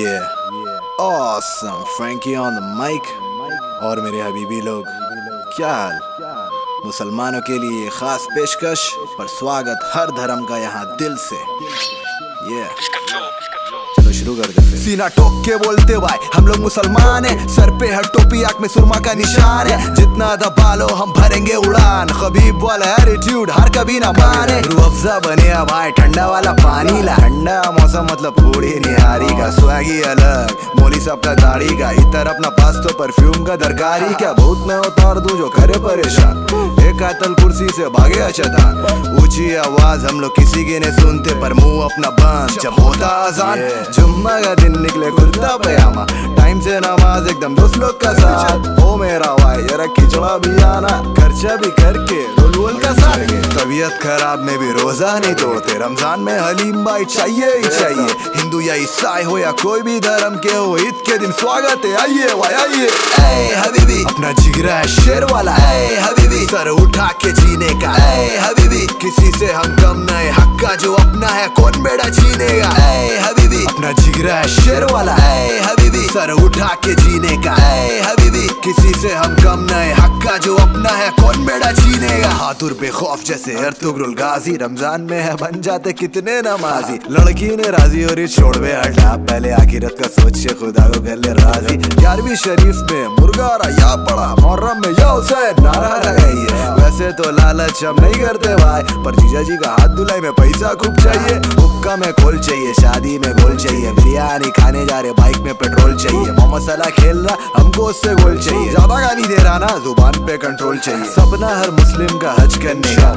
Yeah, awesome, Frankie on the mic। और मेरे हबीबी लोग, क्या हाल? मुसलमानों के लिए खास पेशकश पर स्वागत हर धर्म का यहाँ दिल से। चलो शुरू कर देते। सीना टोक के बोलते भाई हम लोग मुसलमान हैं, सर पे हर टोपी आँख में सुरमा का निशान है। जितना दबा लो हम भरेंगे उड़ान, खबीब वाला एटीट्यूड हर कभी ना माने। रूह अफ़ज़ा बने भाई ठंडा वाला पानी ला, ठंडा मौसम मतलब थोड़ी निहारी का स्वागी अलग, मोली साहब का दाढ़ी का इतर, अपना पास तो परफ्यूम का दरकारी क्या। बहुत मैं उतार दूं जो करे परेशान, एक आतल कुर्सी से भागे अचेतान। ऊंची आवाज हम लोग किसी के नहीं सुनते, पर मुंह अपना बंद जब होता आजान। जुम्मा का दिन निकले कुर्ता पजामा, टाइम से नमाज एकदम दोस्त लोग का साथ। ओ मेरा भाई जरा खिचड़ा भी आना, खर्चा भी करके रोल वोल का साथ। तबीयत खराब में भी रोजा नहीं तोड़ते, रमजान में हलीम भाई चाहिए ही चाहिए। हिंदू या ईसाई हो या कोई भी धर्म के हो, ईद के दिन स्वागत है आइए भाई आइए। ऐ हबीबी अपना जिगरा है शेर वाला, ऐ हबीबी सर उठा के जीने का, ऐ हबीबी किसी से हम कम नहीं, हक का जो अपना है कौन बेड़ा छीनेगा। ऐ हबीबी अपना जिगरा है शेर वाला, ऐ हबीबी सर उठा के जीने का, ऐ हबीबी किसी से हम कम नहीं, हक का जो अपना है कौन बेड़ा छीनेगा। हाथुर बेखौफ जैसे तुगरुल गाजी, रमजान में है बन जाते कितने नमाजी। लड़की ने राजी और छोड़ बे हटा, पहले आखिरत का सोचे खुदा को कर ले राजी। 11वीं शरीफ में मुर्गा या पड़ा, मुहर्रम में या हुसैन नारा लगाई है। वैसे तो लालच हम नहीं करते भाई, पर जीजा जी का हाथ धुलाई में पैसा खूब चाहिए। हुक्का में गोल चाहिए, शादी में गोल चाहिए, बिरयानी खाने जा रहे बाइक में पेट्रोल चाहिए। मोहम्मद सलाह खेल रहा हमको उससे गोल चाहिए, ज्यादा गाली दे रहा ना जुबान पे कंट्रोल चाहिए। सपना हर मुस्लिम का हज करने का,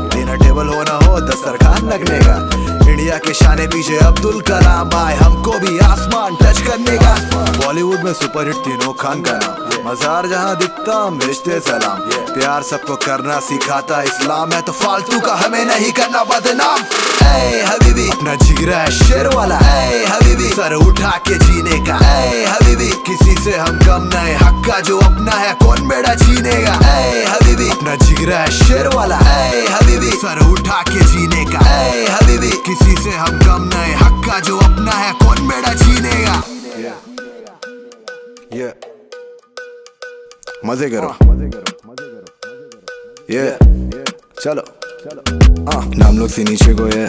टेबल होना हो दस्तरखान लगने का। इंडिया के शाने पीछे अब्दुल कलाम भाई, हमको भी आसमान टच करने का। बॉलीवुड में सुपरहिट तीनों खान का नाम, मजार जहाँ दिखता हम भेजते सलाम। प्यार सबको करना सिखाता इस्लाम है, तो फालतू का हमें नहीं करना बदनाम। ऐ हबीबी अपना जिगरा है शेर वाला, ऐ हबीबी सर उठा के जीने का, ऐ हबीबी किसी से हम कम नहीं, हक का जो अपना है कौन बेड़ा छीनेगा। ऐ हबीबी अपना जिगरा है शेर वाला, ऐ हबीबी सर उठा के जीने का, ऐ हबीबी किसी से हम कम नहीं, हक का जो अपना है कौन बेड़ा छीनेगा। मजे करो चलो नाम लोग से नीचे को है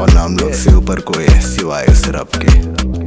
और नाम लोग से ऊपर को है, सिवाय इस रब के।